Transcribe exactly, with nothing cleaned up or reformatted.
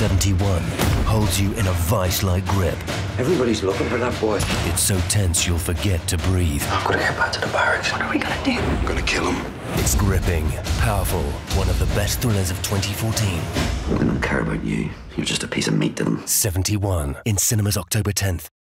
nineteen seventy-one holds you in a vice-like grip. Everybody's looking for that boy. It's so tense you'll forget to breathe. I've got to get back to the barracks. What are we going to do? I'm going to kill him. It's gripping, powerful, one of the best thrillers of twenty fourteen. They don't care about you. You're just a piece of meat to them. seventy-one, in cinemas October tenth.